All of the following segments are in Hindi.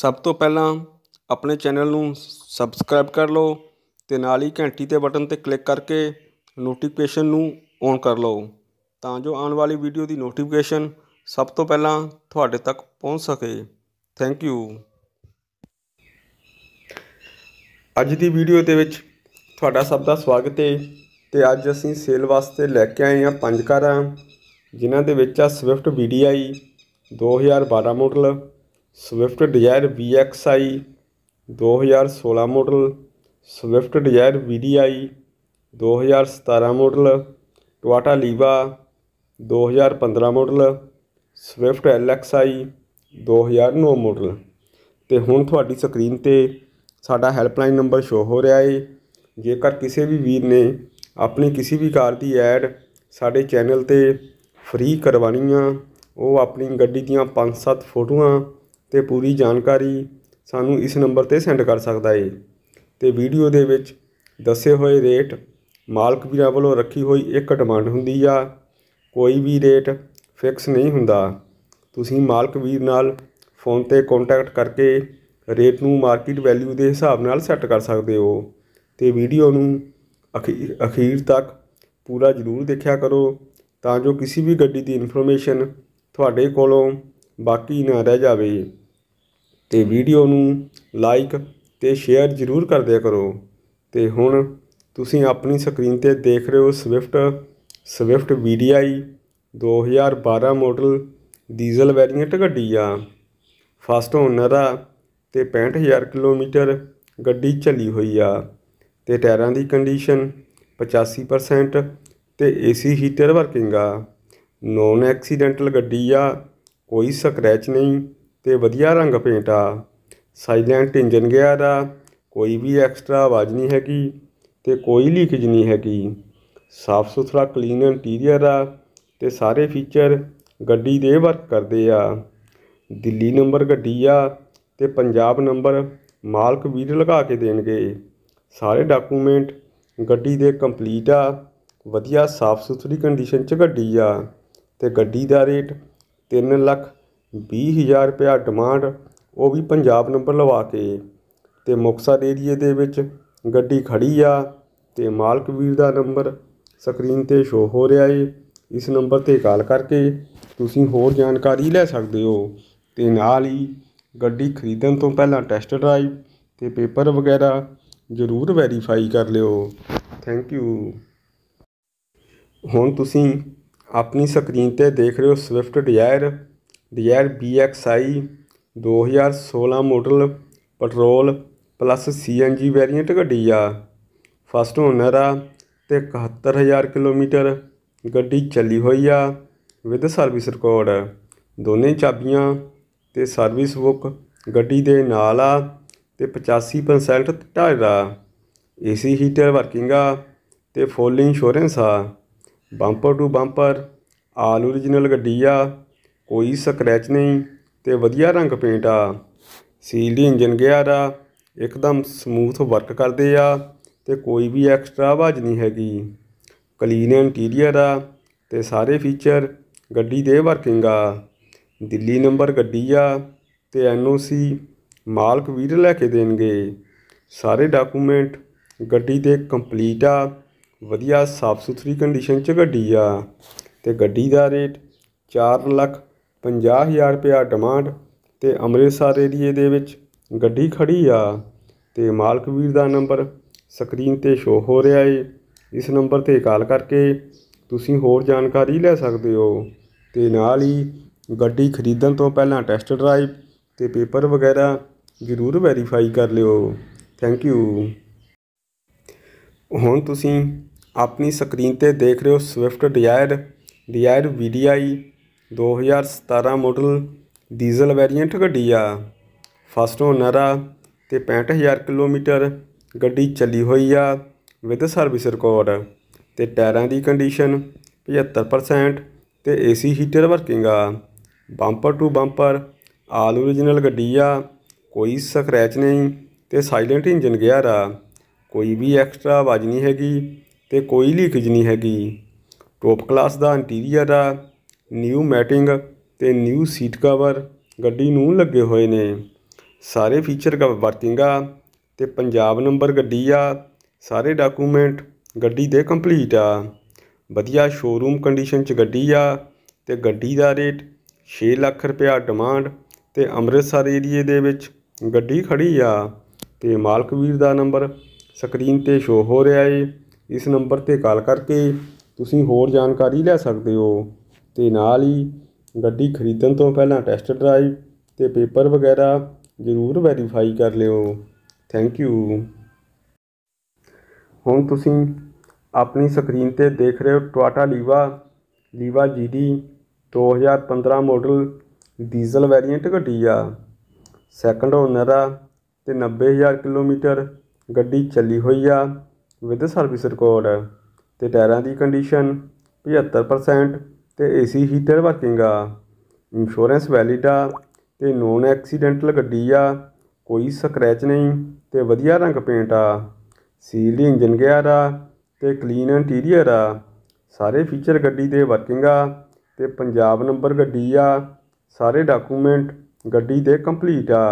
ਸਭ ਤੋਂ ਪਹਿਲਾਂ ਆਪਣੇ ਚੈਨਲ ਨੂੰ ਸਬਸਕ੍ਰਾਈਬ ਕਰ ਲਓ ਤੇ ਨਾਲ ਹੀ ਘੰਟੀ ਦੇ ਬਟਨ ਤੇ ਕਲਿੱਕ ਕਰਕੇ ਨੋਟੀਫਿਕੇਸ਼ਨ ਨੂੰ ਔਨ ਕਰ ਲਓ ਤਾਂ ਜੋ ਆਉਣ ਵਾਲੀ ਵੀਡੀਓ ਦੀ ਨੋਟੀਫਿਕੇਸ਼ਨ ਸਭ ਤੋਂ ਪਹਿਲਾਂ ਤੁਹਾਡੇ ਤੱਕ ਪਹੁੰਚ ਸਕੇ। Thank you. ਅੱਜ ਦੀ ਵੀਡੀਓ ਦੇ ਵਿੱਚ ਤੁਹਾਡਾ ਸਭ ਦਾ ਸਵਾਗਤ ਹੈ ਤੇ ਅੱਜ ਅਸੀਂ ਸੇਲ ਵਾਸਤੇ ਲੈ ਕੇ ਆਏ ਹਾਂ 5 ਕਾਰਾਂ ਜਿਨ੍ਹਾਂ ਦੇ ਵਿੱਚ ਆ Swift VDI 2012 model, Swift Dzire VXI 2016 model, Swift Dzire VDI 2017 model, Toyota Liva 2015 model, Swift LXI 2009 model. ਤੇ ਹੁਣ ਤੁਹਾਡੀ ਸਕਰੀਨ ਤੇ ਸਾਡਾ ਹੈਲਪਲਾਈਨ ਨੰਬਰ ਸ਼ੋ ਹੋ ਰਿਹਾ ਏ। ਜੇਕਰ ਕਿਸੇ ਵੀ ਵੀਰ ਨੇ अपनी किसी भी कार की ऐड साढ़े चैनल ते फ्री करवानी आ, वो अपनी गड्डी दियाँ 5-7 फोटोआं ते पूरी जानकारी सानू इस नंबर ते सेंड कर सकता है। ते वीडियो दे विच दसे होए रेट मालक वीरां वल्लों रखी होई एक डिमांड हुंदी आ, कोई भी रेट फिक्स नहीं हुंदा। तुसीं मालक वीर नाल फोन ते कॉन्टैक्ट करके रेट नू मार्केट वैल्यू दे हिसाब नाल सैट कर सकदे हो। ते वीडियो नू अखीर तक पूरा जरूर देखा करो तां जो किसी भी गड्डी की इन्फॉर्मेशन तुहाडे कोलों बाकी ना रह जावे। ते वीडियो नू लाइक ते शेयर जरूर कर दिया करो। ते हुण तुसीं अपनी स्क्रीन ते देख रहे हो Swift VDI 2012 model diesel variant गड्डी आ, फस्ट ओनर आ ते 65,000 किलोमीटर गड्डी चली हुई आ। तो टायरों की कंडीशन 85% तो AC हीटर वर्किंग आ, नॉन एक्सीडेंटल गड्डी आ, कोई स्क्रैच नहीं तो वधिया रंग पेंट आ, साइलेंट इंजन गियर आ, कोई भी एक्स्ट्रा आवाज़ नहीं हैगी तो कोई लीकेज नहीं हैगी, साफ सुथरा क्लीन इंटीरियर आ तो सारे फीचर गड्डी दे वर्क करते आ। दिल्ली नंबर गड्डी आ तो पंजाब नंबर मालक वीर लगा के देणगे। सारे डाकूमेंट गड्डी दे कंप्लीट आ, वधिया साफ सुथरी कंडीशन च गड्डी आ। ते गड्डी दा रेट 3,20,000 रुपया डिमांड, वो भी पंजाब नंबर लवा के। ते मुक्तसर एरिए दे विच गड्डी खड़ी आ ते मालक वीर दा नंबर स्क्रीन ते शो हो रहा है, इस नंबर ते कॉल करके तुसीं होर जानकारी लै सकदे हो। ते नाल ही गड्डी खरीदण तो पहलां टेस्ट ड्राइव ते पेपर वगैरह जरूर वैरीफाई कर लियो। Thank you. हुण तुसीं अपनी स्क्रीन ते देख रहे हो Swift Dzire VXI 2016 model petrol plus CNG variant गड्डी आ, फस्ट ओनर आ ते 71,000 किलोमीटर गड्डी चली हुई आ विद सर्विस रिकॉर्ड, दोने चाबियां ते सर्विस बुक गड्डी दे नाल आ ते 85% टायर आ, AC हीटर वर्किंग आ ते फुल इंश्योरेंस आ, bumper to bumper all original गड्डी आ, कोई स्क्रैच नहीं ते वधिया रंग पेंट आ, सील्ड इंजन गियर आ, एकदम स्मूथ वर्क करते आ ते कोई भी एक्स्ट्रा आवाज़ नहीं हैगी, क्लीन इंटीरियर आ ते सारे फीचर गड्डी दे वर्किंग आ। दिल्ली नंबर गड्डी आ ते NOC मालक वीर लैके देणगे। सारे डाकूमेंट गड्डी दे कंप्लीट आ, वधिया साफ सुथरी कंडीशन च गड्डी आ। ते गड्डी दा रेट 4,50,000 रुपया डिमांड, ते अमृतसर एरिए दे विच गड्डी खड़ी आ। ते मालक वीर दा नंबर स्क्रीन ते शो हो रहा है, इस नंबर ते कॉल करके तुसीं होर जानकारी लै सकदे हो। ते नाल ही गड्डी खरीदण तो पहलां टेस्ट ड्राइव ते पेपर वगैरह जरूर वैरीफाई कर लियो। Thank you. हुण तुसीं अपनी स्क्रीन ते देख रहे हो Swift Dzire VDI 2017 model diesel variant गड्डी आ, फस्ट ओनर आ ते 65,000 किलोमीटर गड्डी चली हुई आ विद सर्विस रिकॉर्ड, ते टायरां दी कंडीशन 75% ते AC हीटर वर्किंग आ, bumper to bumper all original गड्डी आ, कोई स्क्रैच नहीं ते साइलेंट इंजन गियर आ, कोई भी एक्स्ट्रा आवाज़ नहीं हैगी ते कोई लीकेज नहीं हैगी, टॉप क्लास दा इंटीरियर आ, न्यू मैटिंग ते न्यू सीट कवर गड्डी नूं लगे होए ने, सारे फीचर वर्तिंग ते पंजाब नंबर गड्डी आ, सारे डाकूमेंट गड्डी दे कंप्लीट आ। वधिया शोरूम कंडीशन च गड्डी आ ते गड्डी दा रेट 6 लाख रुपया डिमांड ते अमृतसर एरिए दे विच गड्डी खड़ी आ ते मालक वीर दा नंबर स्क्रीन ते शो हो रहा है। इस नंबर ते कॉल करके तुसीं होर जानकारी लै सकदे हो ते नाल ही गड्डी खरीदण तो पहलां टेस्ट ड्राइव ते पेपर वगैरा जरूर वैरीफाई कर लियो। Thank you. हुण तुसीं अपनी स्क्रीन ते देख रहे हो Toyota Liva GD 2015 model diesel variant गड्डी आ, सैकंड ओनर आ ते 90,000 किलोमीटर गड्डी चली हुई आ विद सर्विस रिकॉर्ड ते टायरां दी कंडीशन 75% ते AC हीटर वर्किंग आ। इंश्योरेंस वैलिड आ ते नॉन एक्सीडेंटल गड्डी आ, कोई स्क्रैच नहीं ते वधिया रंग पेंट आ। सील्ड इंजन गियर आ ते क्लीन इंटीरियर आ। सारे फीचर गड्डी दे वर्किंग आ ते पंजाब नंबर गड्डी आ, सारे डाकूमेंट गड्डी दे कंप्लीट आ।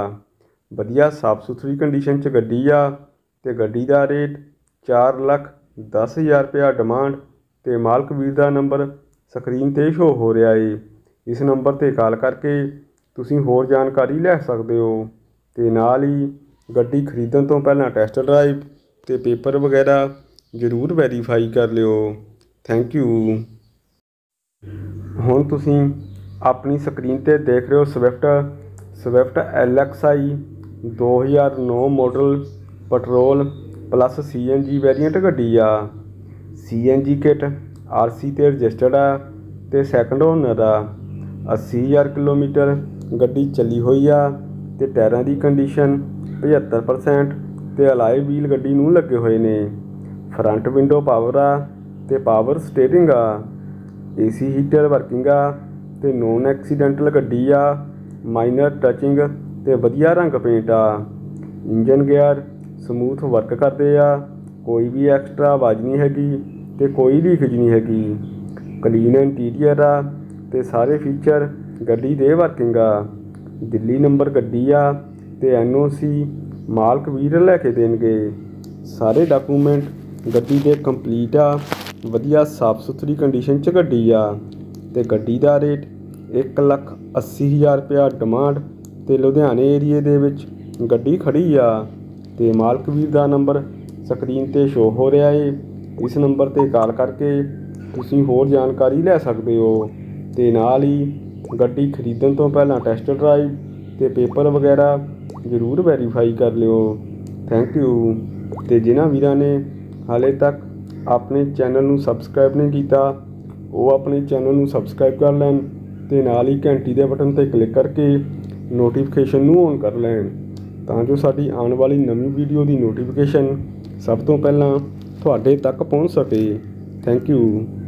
वधिया साफ सुथरी कंडीशन च गड्डी आ ते गड्डी दा रेट 4,10,000 रुपया डिमांड ते मालक वीर दा नंबर स्क्रीन ते शो हो रहा है। इस नंबर ते कॉल करके तुसीं होर जानकारी लै सकदे हो ते नाल ही गड्डी खरीदण तो पहलां टेस्ट ड्राइव ते पेपर वगैरा जरूर वैरीफाई कर लियो। Thank you. हुण तुसीं अपनी स्क्रीन ते देख रहे हो Swift LXI 2009 model petrol plus CNG variant गड्डी आ। CNG किट RC ते रजिस्टर्ड आ ते सैकंड ओनर आ। 80,000 किलोमीटर गड्डी चली हुई आ ते टायरां दी कंडीशन 75% ते अलाय व्हील गड्डी नूं लगे होए ने। फ्रंट विंडो पावर आ ते पावर स्टेयरिंग आ। AC हीटर वर्किंग आ ते नॉन एक्सीडेंटल गड्डी आ, माइनर टचिंग ते वधिया रंग पेंट आ। इंजन गियर समूथ वर्क करदे आ, कोई भी एक्स्ट्रा आवाज़ नहीं हैगी ते कोई लीकेज नहीं हैगी। क्लीन इंटीरियर आ ते सारे फीचर गड्डी दे वर्किंग आ। दिल्ली नंबर गड्डी आ ते NOC मालक वीर लैके देणगे। सारे डाकूमेंट गड्डी दे कंप्लीट आ, वधिया साफ सुथरी कंडीशन च गड्डी आ ते गड्डी दा रेट 1,80,000 रुपया डिमांड ते लुधियाने एरिए दे विच गड्डी खड़ी आ ते मालक वीर दा नंबर स्क्रीन ते शो हो रहा है। इस नंबर ते कॉल करके तुसीं होर जानकारी लै सकदे हो ते नाल ही गड्डी खरीदण तो पहलां टेस्ट ड्राइव ते पेपर वगैरा जरूर वैरीफाई कर लियो। Thank you. ते जिन्हां वीरां ने हाले तक अपने चैनल नूं सबसक्राइब नहीं कीता वो अपने चैनल में सबसक्राइब कर लैन ते नाल ही घंटी के बटन पर क्लिक करके नोटिफिकेशन नूं ऑन कर लैन तां जो साडी आने वाली नवीं वीडियो की नोटिफिकेशन सब तो पहलां तुहाडे तक पहुँच सके। Thank you.